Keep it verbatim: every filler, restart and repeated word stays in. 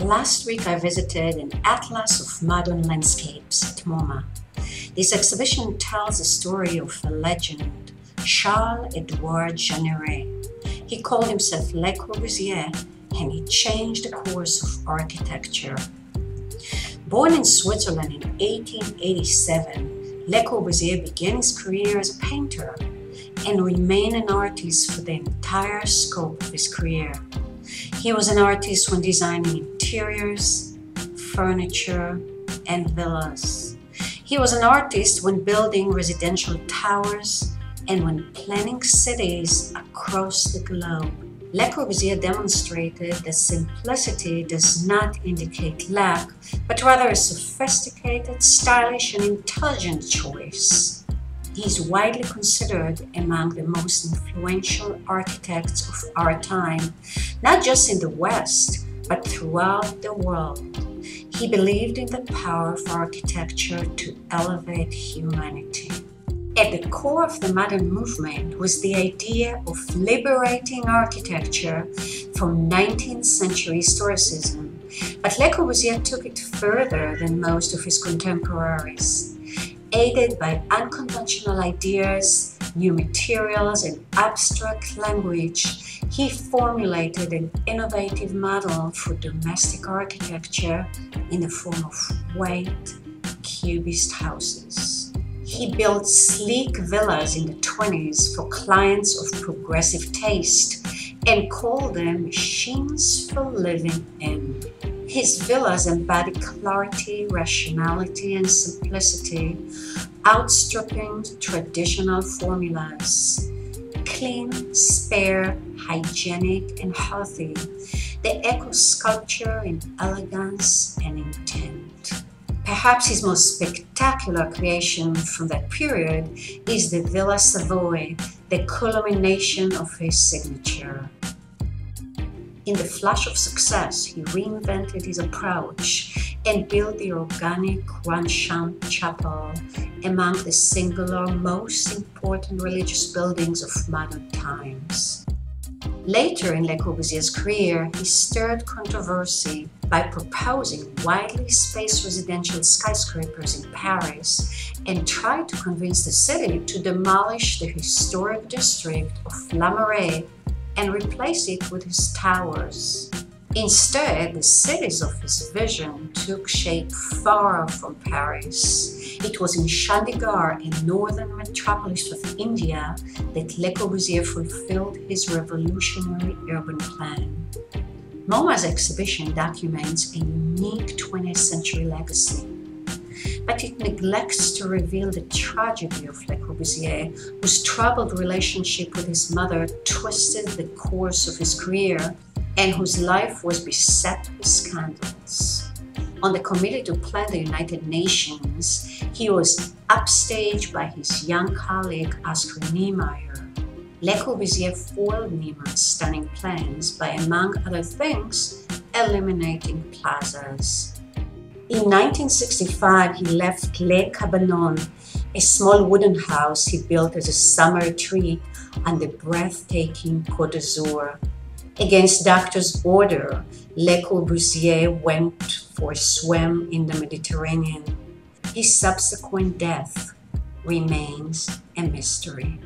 Last week I visited an Atlas of Modern Landscapes at MoMA. This exhibition tells the story of a legend, Charles-Édouard Jeanneret. He called himself Le Corbusier and he changed the course of architecture. Born in Switzerland in eighteen eighty-seven, Le Corbusier began his career as a painter and remained an artist for the entire scope of his career. He was an artist when designing interiors, furniture, and villas. He was an artist when building residential towers and when planning cities across the globe. Le Corbusier demonstrated that simplicity does not indicate lack, but rather a sophisticated, stylish, and intelligent choice. He is widely considered among the most influential architects of our time, not just in the West, but throughout the world. He believed in the power of architecture to elevate humanity. At the core of the modern movement was the idea of liberating architecture from nineteenth century historicism, but Le Corbusier took it further than most of his contemporaries. Aided by unconventional ideas, new materials, and abstract language, he formulated an innovative model for domestic architecture in the form of white, cubist houses. He built sleek villas in the twenties for clients of progressive taste and called them machines for living in. His villas embody clarity, rationality, and simplicity, outstripping traditional formulas. Clean, spare, hygienic, and healthy, they echo sculpture in elegance and intent. Perhaps his most spectacular creation from that period is the Villa Savoye, the culmination of his signature. In the flash of success, he reinvented his approach and built the organic Ronchamp Chapel, among the singular most important religious buildings of modern times. Later in Le Corbusier's career, he stirred controversy by proposing widely spaced residential skyscrapers in Paris and tried to convince the city to demolish the historic district of La Marais and replace it with his towers. Instead, the cities of his vision took shape far from Paris. It was in Chandigarh, a northern metropolis of India, that Le Corbusier fulfilled his revolutionary urban plan. MoMA's exhibition documents a unique twentieth century legacy, but it neglects to reveal the tragedy of Le Corbusier, whose troubled relationship with his mother twisted the course of his career and whose life was beset with scandals. On the committee to plan the United Nations, he was upstaged by his young colleague Oscar Niemeyer. Le Corbusier foiled Niemeyer's stunning plans by, among other things, eliminating plazas. In nineteen sixty-five, he left Le Cabanon, a small wooden house he built as a summer retreat on the breathtaking Côte d'Azur. Against doctor's order, Le Corbusier went for a swim in the Mediterranean. His subsequent death remains a mystery.